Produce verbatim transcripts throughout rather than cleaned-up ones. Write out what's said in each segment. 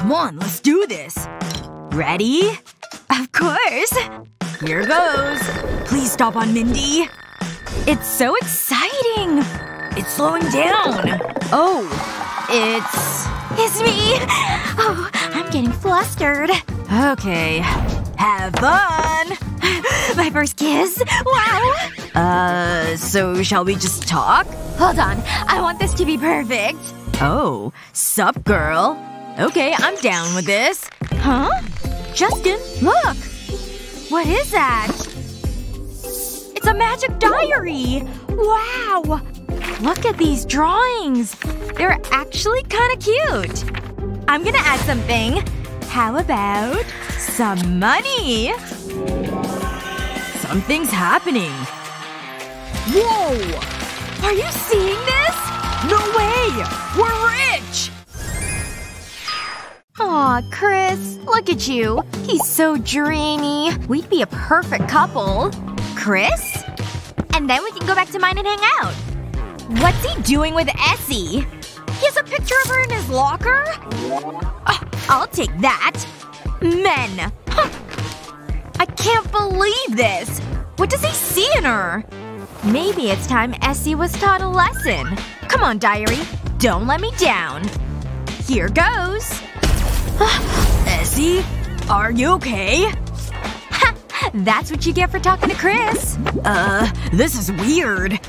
Come on, let's do this. Ready? Of course. Here goes. Please stop on Mindy. It's so exciting. It's slowing down. Oh. It's… It's me! Oh, I'm getting flustered. Okay. Have fun! My first kiss? Wow! Uh, so shall we just talk? Hold on. I want this to be perfect. Oh. Sup, girl? Okay, I'm down with this. Huh? Justin, look! What is that? It's a magic diary! Wow! Look at these drawings! They're actually kinda cute. I'm gonna add something. How about… some money? Something's happening. Whoa! Are you seeing this? No way! We're rich! Aw, Chris. Look at you. He's so dreamy. We'd be a perfect couple. Chris? And then we can go back to mine and hang out. What's he doing with Essie? He has a picture of her in his locker? Oh, I'll take that. Men. Huh. I can't believe this. What does he see in her? Maybe it's time Essie was taught a lesson. Come on, diary. Don't let me down. Here goes. Essie? Are you okay? That's what you get for talking to Chris. Uh, this is weird.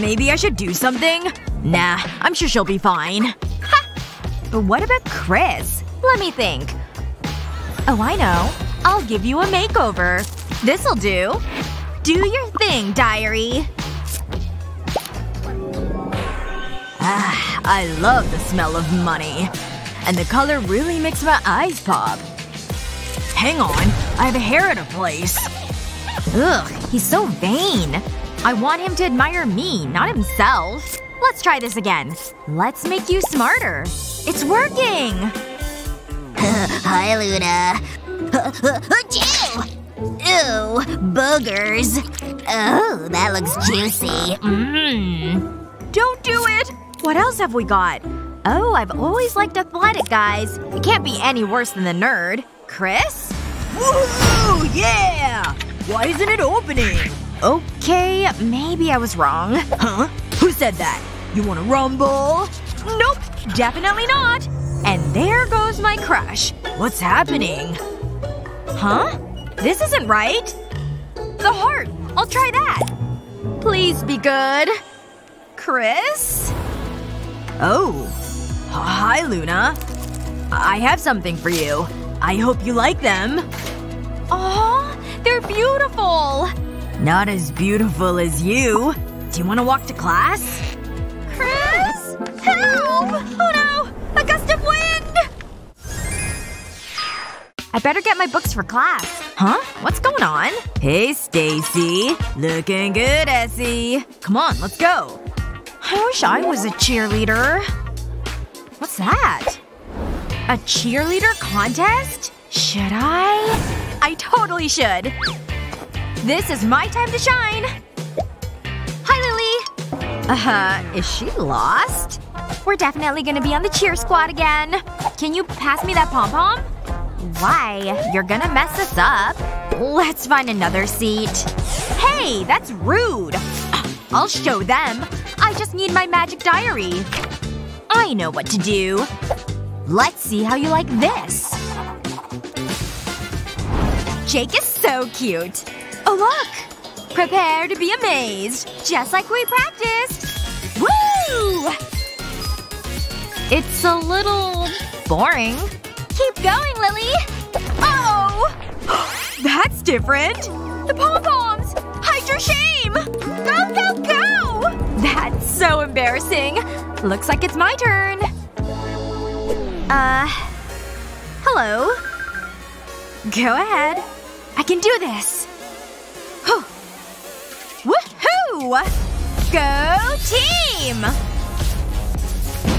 Maybe I should do something? Nah, I'm sure she'll be fine. Ha! But what about Chris? Let me think. Oh, I know. I'll give you a makeover. This'll do. Do your thing, diary. Ah, I love the smell of money. And the color really makes my eyes pop. Hang on. I have a hair out of place. Ugh. He's so vain. I want him to admire me, not himself. Let's try this again. Let's make you smarter. It's working! Hi, Luna. Ew. Boogers. Oh, that looks juicy. Mmm. Don't do it! What else have we got? Oh, I've always liked athletic guys. It can't be any worse than the nerd. Chris? Woo! Yeah! Why isn't it opening? Okay, maybe I was wrong. Huh? Who said that? You wanna rumble? Nope! Definitely not! And there goes my crush. What's happening? Huh? This isn't right. The heart. I'll try that. Please be good. Chris? Oh. Hi, Luna. I have something for you. I hope you like them. Aww, they're beautiful! Not as beautiful as you. Do you want to walk to class? Chris? Help! Oh no! A gust of wind! I better get my books for class. Huh? What's going on? Hey, Stacy. Looking good, Essie. Come on, let's go. I wish I was a cheerleader. What's that? A cheerleader contest? Should I? I totally should. This is my time to shine. Hi, Lily. Uh-huh. Is she lost? We're definitely gonna be on the cheer squad again. Can you pass me that pom-pom? Why? You're gonna mess us up. Let's find another seat. Hey! That's rude. I'll show them. I just need my magic diary. I know what to do. Let's see how you like this. Jake is so cute. Oh, look! Prepare to be amazed. Just like we practiced. Woo! It's a little… boring. Keep going, Lily! Oh! That's different! The pom-poms! Hide your shame! Go, go, go! That's so embarrassing. Looks like it's my turn. Uh… Hello. Go ahead. I can do this. Whew. Woohoo! Go team!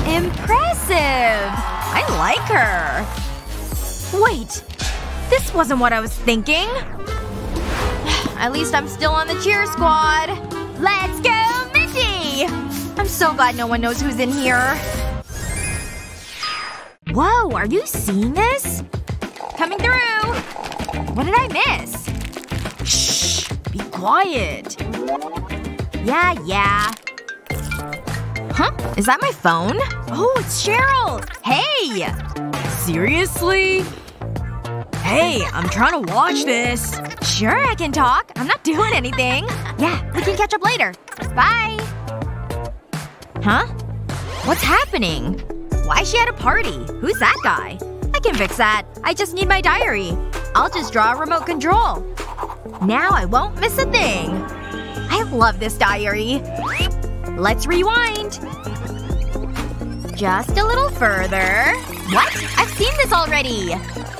Impressive! I like her. Wait. This wasn't what I was thinking. At least I'm still on the cheer squad. Let's go, Mindy! I'm so glad no one knows who's in here. Whoa, are you seeing this? Coming through! What did I miss? Shh! Be quiet. Yeah, yeah. Huh? Is that my phone? Oh, it's Cheryl! Hey! Seriously? Hey, I'm trying to watch this. Sure, I can talk. I'm not doing anything. Yeah, we can catch up later. Bye! Huh? What's happening? Why is she at a party? Who's that guy? I can fix that. I just need my diary. I'll just draw a remote control. Now I won't miss a thing. I love this diary. Let's rewind. Just a little further. What? I've seen this already!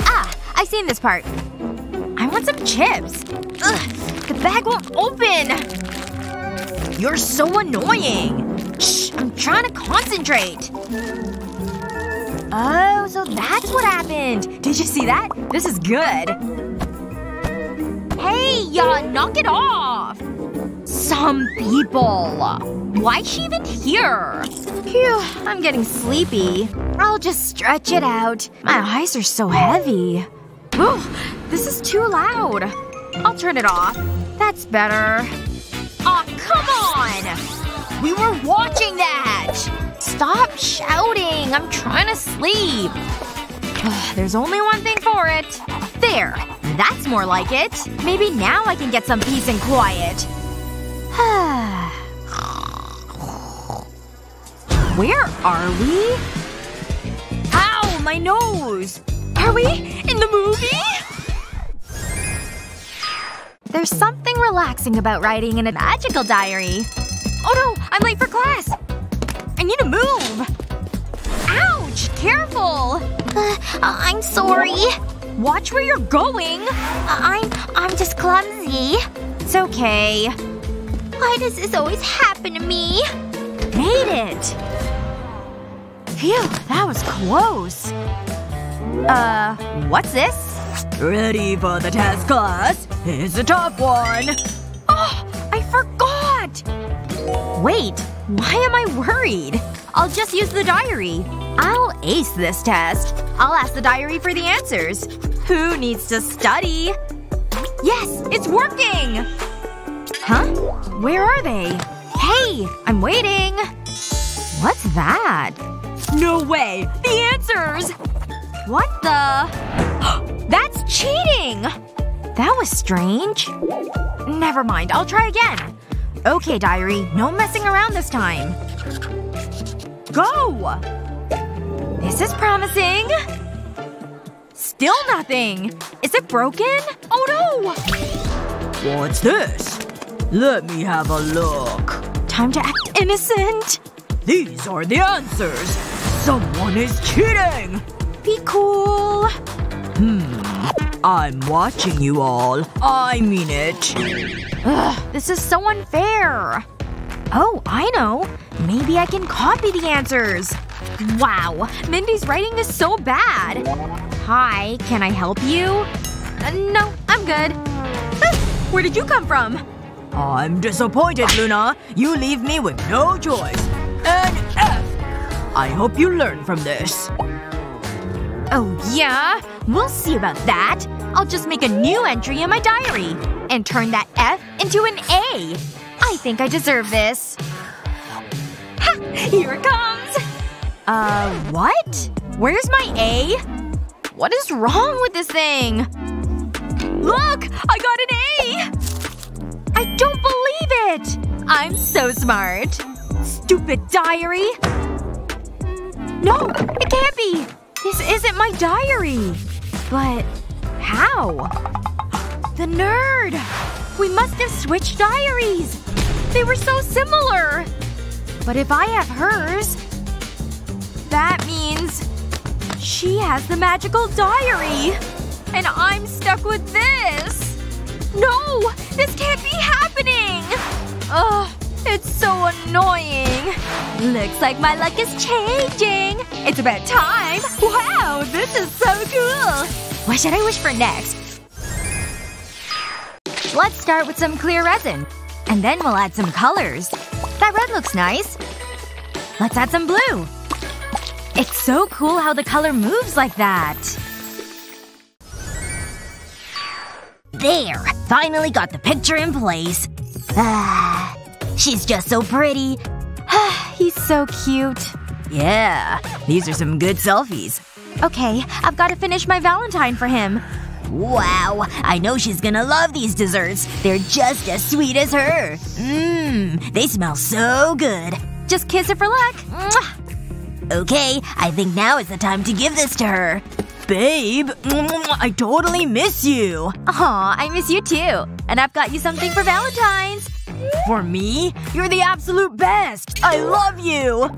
Ah, I've seen this part. I want some chips. Ugh, the bag won't open! You're so annoying! Shh, I'm trying to concentrate. Oh, so that's what happened! Did you see that? This is good. Hey, y'all, knock it off! Some people. Why is she even here? Phew, I'm getting sleepy. I'll just stretch it out. My eyes are so heavy. Ooh, this is too loud. I'll turn it off. That's better. Aw, come on! We were watching that! Stop shouting! I'm trying to sleep. There's only one thing for it. There. That's more like it. Maybe now I can get some peace and quiet. Ah. Where are we? Ow! My nose! Are we in the movie? There's something relaxing about writing in a magical diary. Oh no! I'm late for class! I need to move! Ouch! Careful! Uh, I'm sorry. Watch where you're going! Uh, I'm… I'm just clumsy. It's okay. Why does this always happen to me? Made it! Phew, that was close. Uh, what's this? Ready for the test, class? It's a tough one. Oh, I forgot! Wait, why am I worried? I'll just use the diary. I'll ace this test. I'll ask the diary for the answers. Who needs to study? Yes! It's working! Huh? Where are they? Hey! I'm waiting! What's that? No way! The answers! What the… That's cheating! That was strange. Never mind. I'll try again. Okay, diary. No messing around this time. Go! This is promising. Still nothing. Is it broken? Oh no! What's this? Let me have a look. Time to act innocent. These are the answers. Someone is cheating! Be cool. Hmm. I'm watching you all. I mean it. Ugh, this is so unfair. Oh, I know. Maybe I can copy the answers. Wow. Mindy's writing is so bad. Hi. Can I help you? Uh, no. I'm good. Ah, where did you come from? I'm disappointed, Luna. You leave me with no choice. An F! I hope you learn from this. Oh yeah? We'll see about that. I'll just make a new entry in my diary. And turn that F into an A. I think I deserve this. Ha! Here it comes! Uh, what? Where's my A? What is wrong with this thing? Look! I got an A! I don't believe it! I'm so smart. Stupid diary. No! It can't be! This isn't my diary. But how? The nerd! We must have switched diaries! They were so similar! But if I have hers, that means she has the magical diary. And I'm stuck with this. No! This can't be happening! Ugh. It's so annoying. Looks like my luck is changing. It's about time. Wow! This is so cool! What should I wish for next? Let's start with some clear resin. And then we'll add some colors. That red looks nice. Let's add some blue. It's so cool how the color moves like that. There! Finally got the picture in place. Ah, she's just so pretty. He's so cute. Yeah. These are some good selfies. Okay, I've gotta finish my Valentine for him. Wow. I know she's gonna love these desserts. They're just as sweet as her. Mmm. They smell so good. Just kiss her for luck. Mwah. Okay, I think now is the time to give this to her. Babe, I totally miss you. Aw, I miss you too. And I've got you something for Valentine's. For me? You're the absolute best! I love you!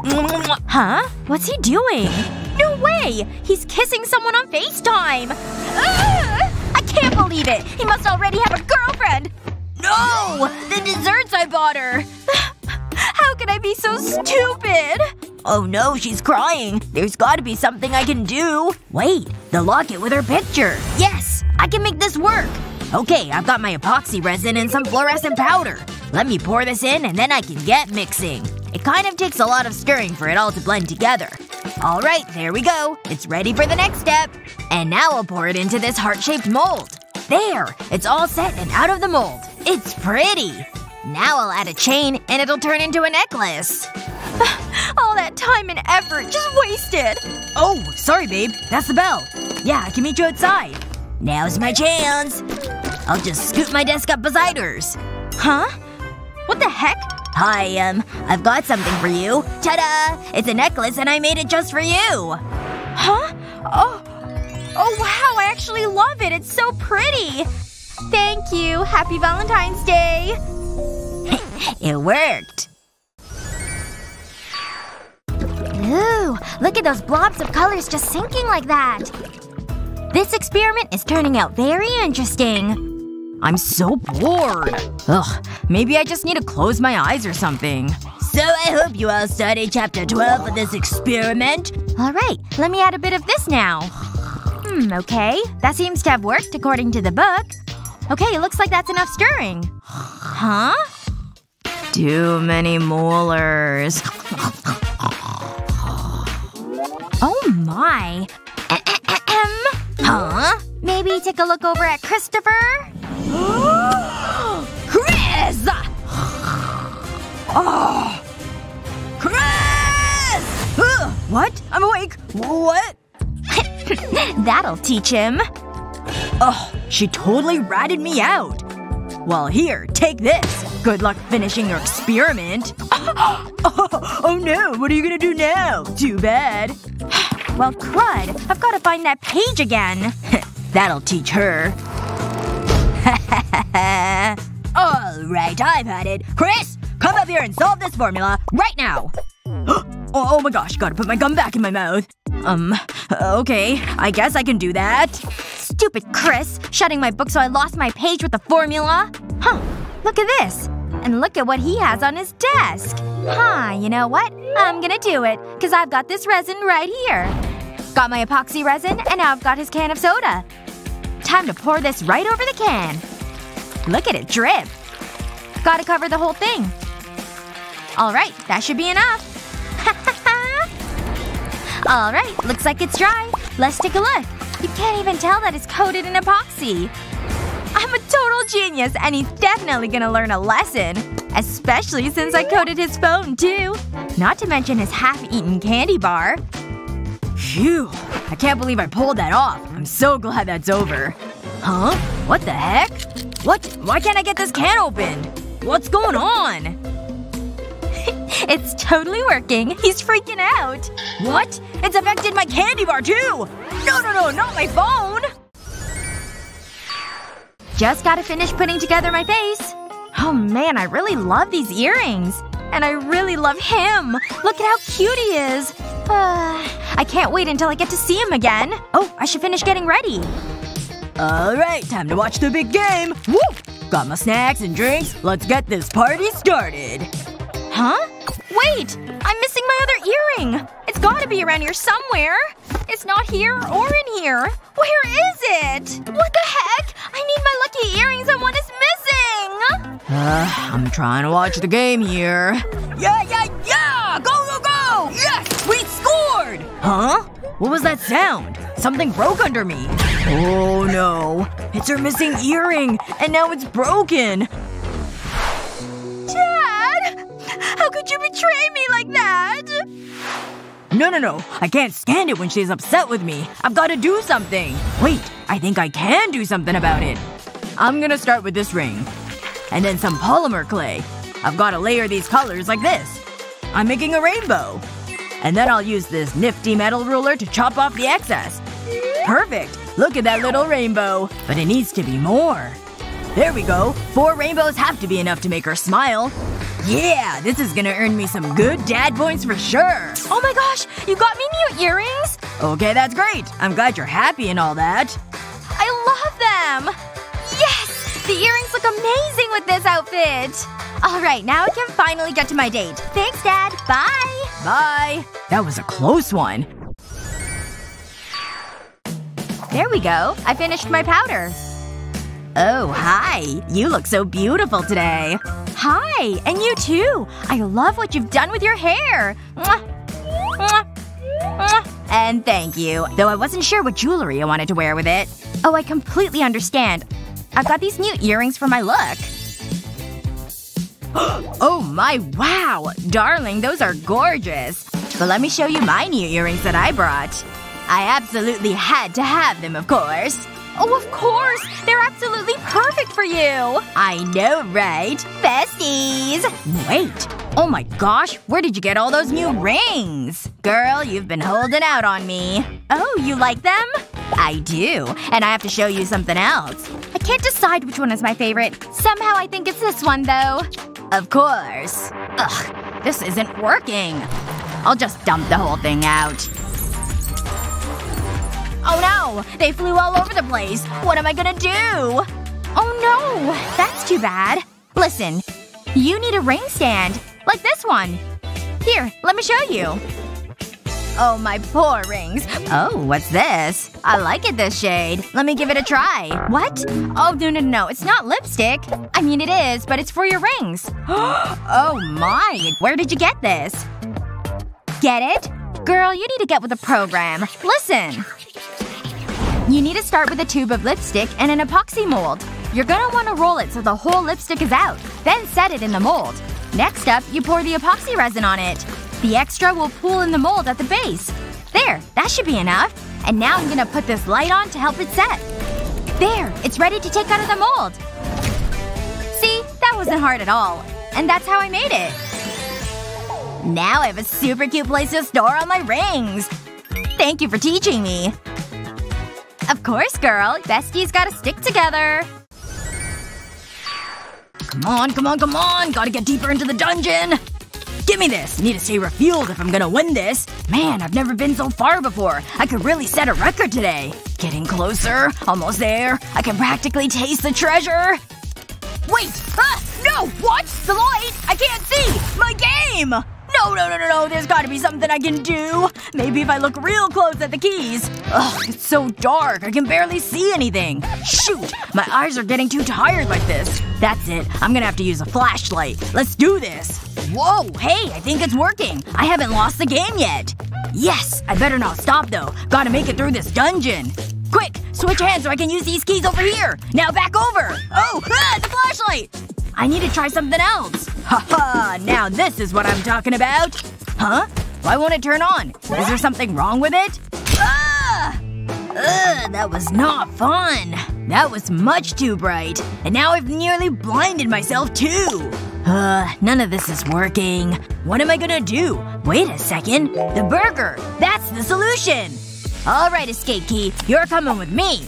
Huh? What's he doing? No way! He's kissing someone on FaceTime! Ugh! I can't believe it! He must already have a girlfriend! No! The desserts I bought her! How could I be so stupid? Oh no, she's crying. There's gotta be something I can do. Wait. The locket with her picture. Yes! I can make this work! Okay, I've got my epoxy resin and some fluorescent powder. Let me pour this in and then I can get mixing. It kind of takes a lot of stirring for it all to blend together. Alright, there we go. It's ready for the next step. And now I'll pour it into this heart-shaped mold. There! It's all set and out of the mold. It's pretty! Now I'll add a chain and it'll turn into a necklace. All that time and effort just wasted. Oh, sorry babe. That's the bell. Yeah, I can meet you outside. Now's my chance. I'll just scoot my desk up beside hers. Huh? What the heck? Hi, um, I've got something for you. Ta-da! It's a necklace and I made it just for you! Huh? Oh. Oh wow, I actually love it. It's so pretty! Thank you. Happy Valentine's Day! It worked. Ooh, look at those blobs of colors just sinking like that. This experiment is turning out very interesting. I'm so bored. Ugh. Maybe I just need to close my eyes or something. So I hope you all studied chapter twelve of this experiment. Alright. Let me add a bit of this now. Hmm, okay. That seems to have worked according to the book. Okay, looks like that's enough stirring. Huh? Too many molars. Oh my. Huh? Maybe take a look over at Christopher? Chris! Oh. Chris! Uh, what? I'm awake. What? That'll teach him. Oh, she totally ratted me out. Well, here, take this. Good luck finishing your experiment. oh, oh no, what are you gonna do now? Too bad. Well, crud. I've gotta find that page again. That'll teach her. Alright, I've had it. Chris! Come up here and solve this formula right now! oh, oh my gosh, gotta put my gum back in my mouth. Um, okay. I guess I can do that. Stupid Chris. Shutting my book so I lost my page with the formula. Huh. Look at this. And look at what he has on his desk. Huh, you know what? I'm gonna do it. Cause I've got this resin right here. Got my epoxy resin, and now I've got his can of soda. Time to pour this right over the can. Look at it drip. Gotta cover the whole thing. Alright, that should be enough. Alright, looks like it's dry. Let's take a look. You can't even tell that it's coated in epoxy. I'm a total genius, and he's definitely gonna learn a lesson. Especially since I coated his phone, too. Not to mention his half-eaten candy bar. Phew. I can't believe I pulled that off. I'm so glad that's over. Huh? What the heck? What? Why can't I get this can opened? What's going on? It's totally working. He's freaking out. What? It's affected my candy bar, too! No, no, no, not my phone! Just gotta finish putting together my face. Oh man, I really love these earrings. And I really love him. Look at how cute he is. Uh, I can't wait until I get to see him again. Oh, I should finish getting ready. Alright, time to watch the big game! Woo! Got my snacks and drinks. Let's get this party started. Huh? Wait! I'm missing my other earring! It's gotta be around here somewhere. It's not here or in here. Where is it? What the heck? I need my lucky earring someone is missing! Uh, I'm trying to watch the game here. Yeah, yeah, yeah! Go, go, go! Yes! We scored! Huh? What was that sound? Something broke under me. Oh no. It's her missing earring! And now it's broken! Dad! How could you betray me like that? No, no, no. I can't stand it when she's upset with me. I've gotta do something. Wait. I think I can do something about it. I'm gonna start with this ring. And then some polymer clay. I've gotta layer these colors like this. I'm making a rainbow. And then I'll use this nifty metal ruler to chop off the excess. Perfect! Look at that little rainbow. But it needs to be more. There we go. Four rainbows have to be enough to make her smile. Yeah! This is gonna earn me some good dad points for sure! Oh my gosh! You got me new earrings? Okay, that's great. I'm glad you're happy and all that. I love them! Yes! The earrings look amazing with this outfit! Alright, now I can finally get to my date. Thanks, Dad. Bye! Bye! That was a close one. There we go. I finished my powder. Oh, hi. You look so beautiful today. Hi! And you too! I love what you've done with your hair! Mwah. Mwah. Mwah. And thank you. Though I wasn't sure what jewelry I wanted to wear with it. Oh, I completely understand. I've got these new earrings for my look. Oh my, wow! Darling, those are gorgeous. But let me show you my new earrings that I brought. I absolutely had to have them, of course. Oh, of course! They're absolutely perfect for you! I know, right? Besties! Wait. Oh my gosh, where did you get all those new rings? Girl, you've been holding out on me. Oh, you like them? I do. And I have to show you something else. I can't decide which one is my favorite. Somehow I think it's this one, though. Of course. Ugh. This isn't working. I'll just dump the whole thing out. Oh no! They flew all over the place! What am I gonna do? Oh no! That's too bad. Listen. You need a ring stand. Like this one. Here, let me show you. Oh, my poor rings. Oh, what's this? I like it this shade. Let me give it a try. What? Oh, no, no, no. It's not lipstick. I mean, it is, but it's for your rings. Oh my. Where did you get this? Get it? Girl, you need to get with the program. Listen. You need to start with a tube of lipstick and an epoxy mold. You're gonna want to roll it so the whole lipstick is out. Then set it in the mold. Next up, you pour the epoxy resin on it. The extra will pool in the mold at the base. There, that should be enough. And now I'm gonna put this light on to help it set. There, it's ready to take out of the mold. See? That wasn't hard at all. And that's how I made it. Now I have a super cute place to store all my rings. Thank you for teaching me. Of course, girl. Besties gotta stick together. Come on, come on, come on! Gotta get deeper into the dungeon! Give me this! Need to stay refueled if I'm gonna win this. Man, I've never been so far before. I could really set a record today. Getting closer. Almost there. I can practically taste the treasure. Wait! Ah! No! What? The light! I can't see! My game! No, no, no, no, no. There's gotta be something I can do. Maybe if I look real close at the keys. Ugh, it's so dark. I can barely see anything. Shoot! My eyes are getting too tired like this. That's it. I'm gonna have to use a flashlight. Let's do this. Whoa! Hey, I think it's working! I haven't lost the game yet! Yes! I better not stop, though. Gotta make it through this dungeon. Quick! Switch hands so I can use these keys over here! Now back over! Oh! Ah! The flashlight! I need to try something else. Ha ha! Now this is what I'm talking about! Huh? Why won't it turn on? Is there something wrong with it? Ah! Ugh, that was not fun. That was much too bright. And now I've nearly blinded myself, too! Uh, none of this is working. What am I gonna do? Wait a second. The burger! That's the solution! Alright, Escape Key. You're coming with me.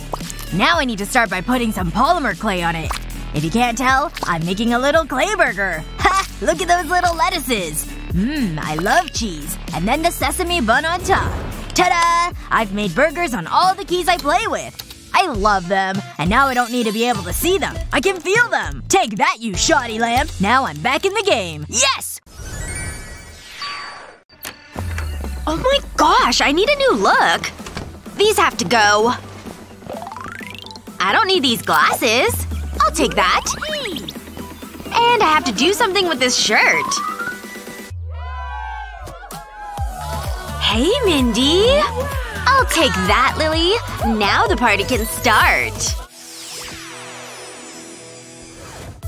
Now I need to start by putting some polymer clay on it. If you can't tell, I'm making a little clay burger. Ha! Look at those little lettuces. Mmm, I love cheese. And then the sesame bun on top. Ta-da! I've made burgers on all the keys I play with. I love them. And now I don't need to be able to see them. I can feel them! Take that, you shoddy lamp! Now I'm back in the game. Yes! Oh my gosh, I need a new look. These have to go. I don't need these glasses. I'll take that. And I have to do something with this shirt. Hey, Mindy! I'll take that, Lily! Now the party can start!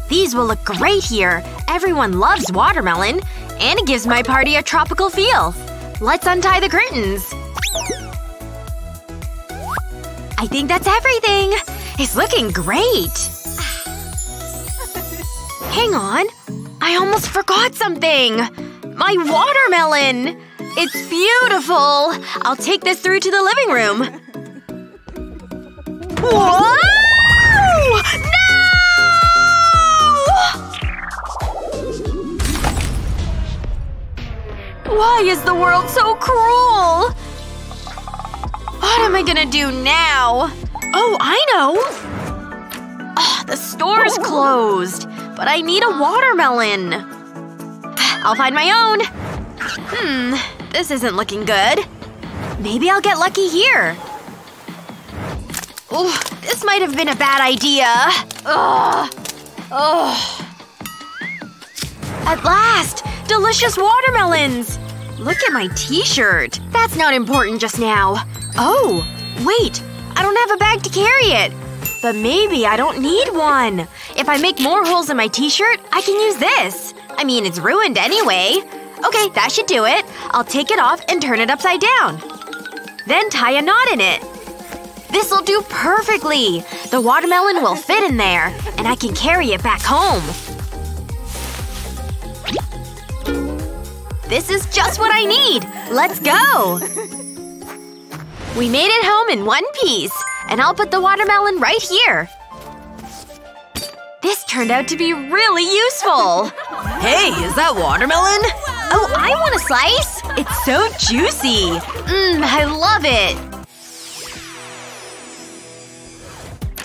These will look great here. Everyone loves watermelon. And it gives my party a tropical feel. Let's untie the curtains. I think that's everything! It's looking great! Hang on. I almost forgot something! My watermelon! It's beautiful! I'll take this through to the living room. Whoa! No! Why is the world so cruel? What am I gonna do now? Oh, I know! Oh, the store's closed. But I need a watermelon. I'll find my own. Hmm. This isn't looking good. Maybe I'll get lucky here. Ooh, this might have been a bad idea. Ugh. Ugh. At last! Delicious watermelons! Look at my t-shirt. That's not important just now. Oh. Wait. I don't have a bag to carry it. But maybe I don't need one. If I make more holes in my t-shirt, I can use this. I mean, it's ruined anyway. Okay, that should do it. I'll take it off and turn it upside down. Then tie a knot in it. This'll do perfectly! The watermelon will fit in there. And I can carry it back home. This is just what I need! Let's go! We made it home in one piece. And I'll put the watermelon right here. This turned out to be really useful! Hey, is that watermelon? Oh, I want a slice! It's so juicy! Mmm, I love it!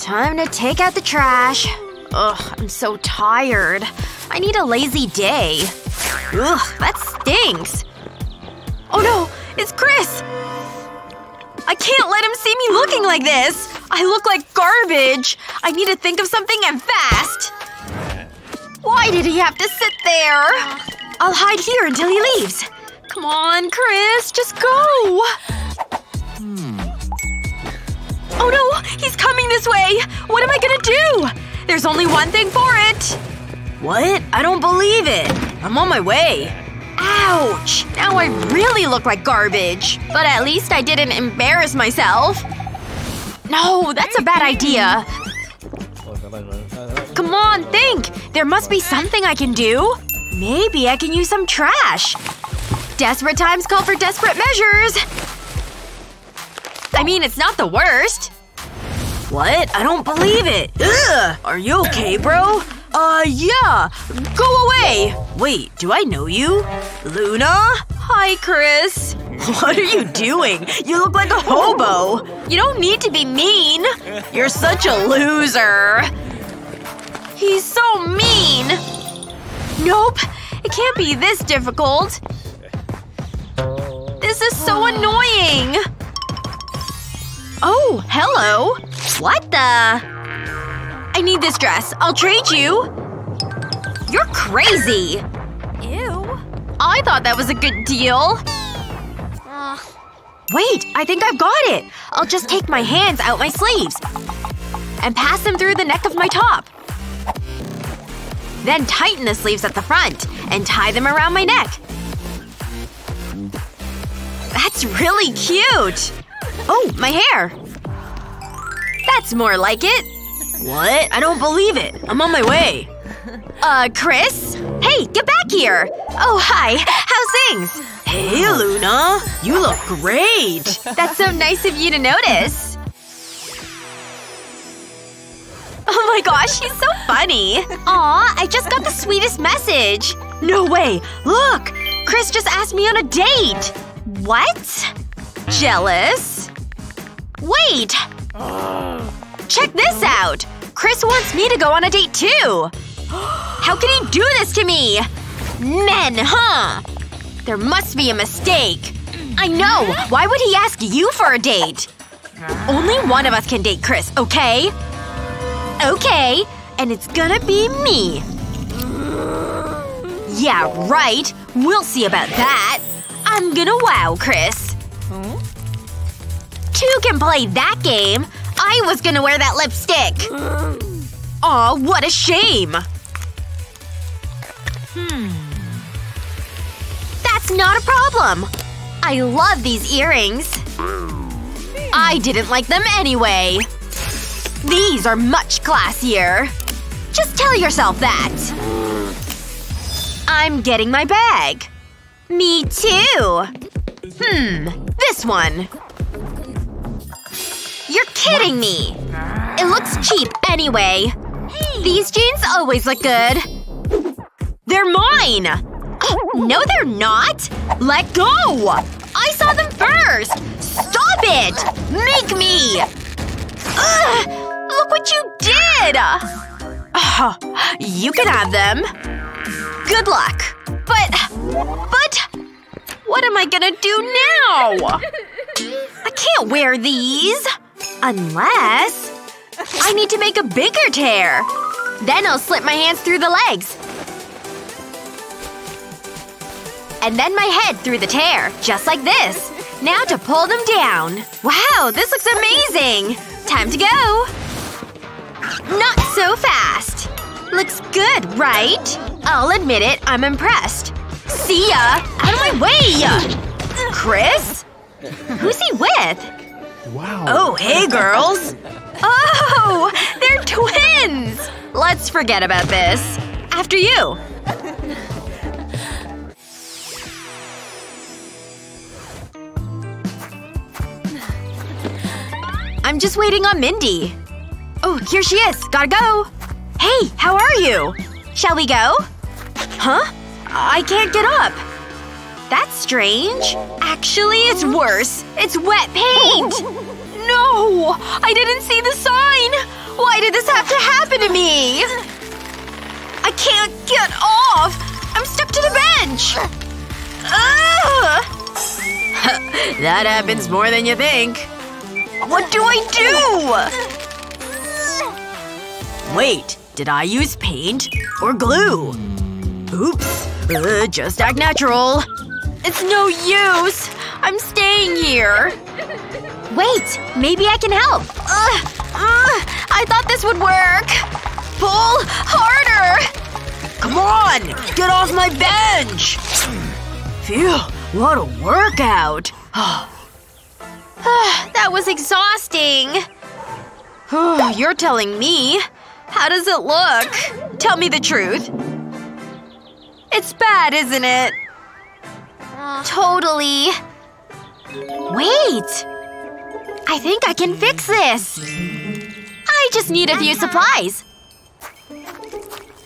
Time to take out the trash. Ugh, I'm so tired. I need a lazy day. Ugh, that stinks. Oh no! It's Chris! I can't let him see me looking like this! I look like garbage! I need to think of something and fast! Why did he have to sit there? I'll hide here until he leaves. Come on, Chris. Just go. Hmm. Oh no! He's coming this way! What am I gonna do? There's only one thing for it! What? I don't believe it. I'm on my way. Ouch! Now I really look like garbage. But at least I didn't embarrass myself. No, that's a bad idea. Come on, think! There must be something I can do. Maybe I can use some trash. Desperate times call for desperate measures. I mean, it's not the worst. What? I don't believe it. Ugh! Are you okay, bro? Uh, yeah. Go away! Wait, do I know you? Luna? Hi, Chris. What are you doing? You look like a hobo. You don't need to be mean. You're such a loser. He's so mean! Nope. It can't be this difficult. This is so annoying! Oh, hello. What the… I need this dress. I'll trade you. You're crazy. Ew. I thought that was a good deal. Uh. Wait. I think I've got it. I'll just take my hands out my sleeves. And pass them through the neck of my top. Then tighten the sleeves at the front. And tie them around my neck. That's really cute! Oh, my hair! That's more like it! What? I don't believe it. I'm on my way. Uh, Chris? Hey, get back here! Oh, hi. How's things? Hey, Luna. You look great! That's so nice of you to notice. Oh my gosh, she's so funny! Aw, I just got the sweetest message! No way! Look! Chris just asked me on a date! What? Jealous? Wait! Check this out! Chris wants me to go on a date too! How can he do this to me? Men, huh? There must be a mistake. I know! Why would he ask you for a date? Only one of us can date Chris, okay? Okay. And it's gonna be me. Yeah, right. We'll see about that. I'm gonna wow Chris. Huh? Two can play that game! I was gonna wear that lipstick! Aw, what a shame! Hmm. That's not a problem! I love these earrings! I didn't like them anyway! These are much classier! Just tell yourself that! I'm getting my bag. Me too! Hmm. This one. You're kidding me! It looks cheap anyway. These jeans always look good. They're mine! No, they're not! Let go! I saw them first! Stop it! Make me! Ugh! Look what you did! Oh, you can have them. Good luck. But… but… what am I gonna do now? I can't wear these. Unless… I need to make a bigger tear. Then I'll slip my hands through the legs. And then my head through the tear. Just like this. Now to pull them down. Wow, this looks amazing! Time to go! Not so fast. Looks good, right? I'll admit it, I'm impressed. See ya! Out of my way! Chris? Who's he with? Wow. Oh, hey girls! Oh! They're twins! Let's forget about this. After you. I'm just waiting on Mindy. Oh, here she is. Gotta go. Hey, how are you? Shall we go? Huh? I can't get up. That's strange. Actually, it's worse. It's wet paint! No! I didn't see the sign! Why did this have to happen to me? I can't get off! I'm stuck to the bench! Ugh! That happens more than you think. What do I do? Wait. Did I use paint? Or glue? Oops. Uh, just act natural. It's no use. I'm staying here. Wait. Maybe I can help. Uh, uh, I thought this would work. Pull harder! Come on! Get off my bench! Phew. What a workout. That was exhausting. You're telling me. How does it look? Tell me the truth. It's bad, isn't it? Totally. Wait! I think I can fix this! I just need a few supplies.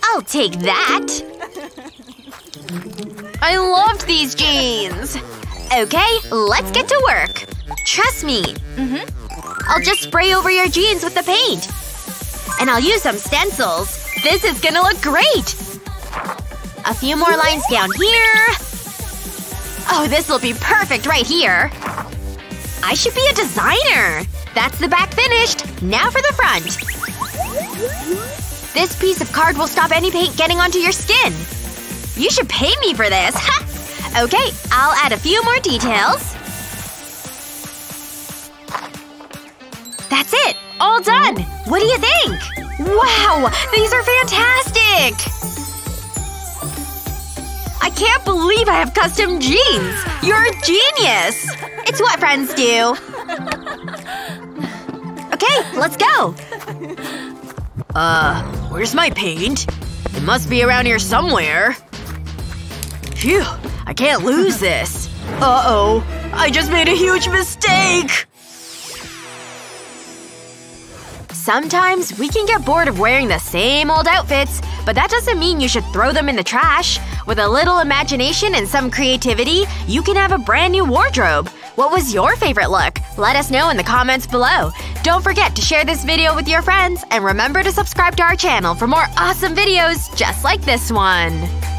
I'll take that. I loved these jeans. Okay, let's get to work. Trust me. Mm-hmm. I'll just spray over your jeans with the paint. And I'll use some stencils. This is gonna look great! A few more lines down here. Oh, this'll be perfect right here. I should be a designer! That's the back finished. Now for the front. This piece of card will stop any paint getting onto your skin. You should pay me for this. Ha! Okay, I'll add a few more details. That's it! All done! What do you think? Wow! These are fantastic! I can't believe I have custom jeans! You're a genius! It's what friends do. Okay, let's go! Uh, where's my paint? It must be around here somewhere. Phew. I can't lose this. Uh-oh. I just made a huge mistake! Sometimes we can get bored of wearing the same old outfits, but that doesn't mean you should throw them in the trash. With a little imagination and some creativity, you can have a brand new wardrobe. What was your favorite look? Let us know in the comments below. Don't forget to share this video with your friends, and remember to subscribe to our channel for more awesome videos just like this one.